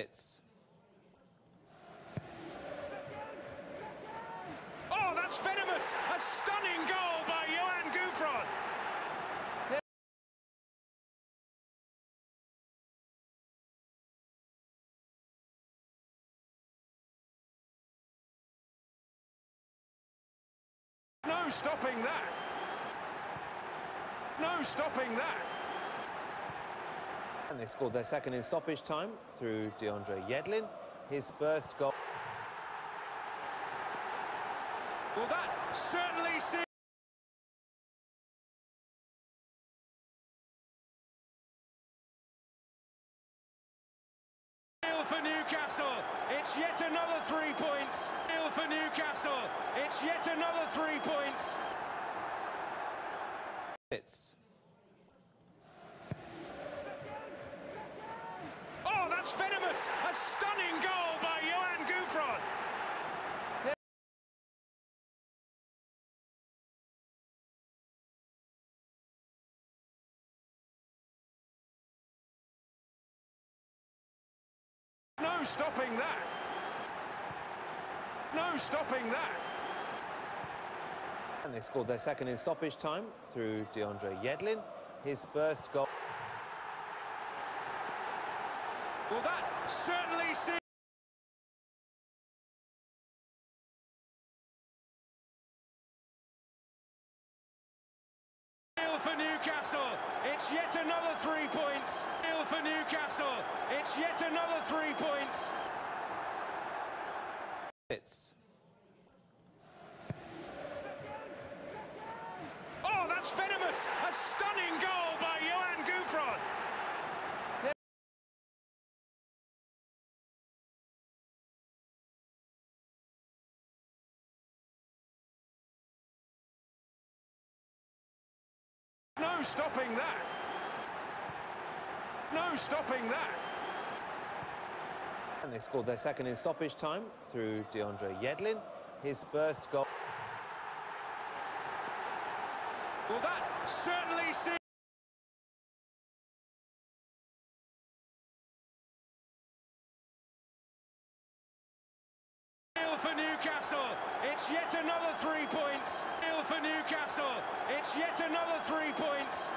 minutes. Oh, that's venomous! A stunning goal by Yoann Gouffran. No stopping that. No stopping that. And they scored their second in stoppage time through DeAndre Yedlin. His first goal. Well, that certainly seems... for Newcastle. It's yet another 3 points. For Newcastle. It's yet another 3 points. It's... oh, that's venomous! A stunning goal by Yoann Gouffran. No stopping that. No stopping that. And they scored their second in stoppage time through DeAndre Yedlin. His first goal. Well, that certainly seems... for Newcastle. It's yet another 3 points. For Newcastle. It's yet another 3 points. It's... oh, that's venomous! A stunning goal by Yoann Gouffran. No stopping that. No stopping that. And they scored their second in stoppage time through DeAndre Yedlin. His first goal. Well, that certainly seems... for Newcastle. It's yet another 3 points. For Newcastle. It's yet another 3 points.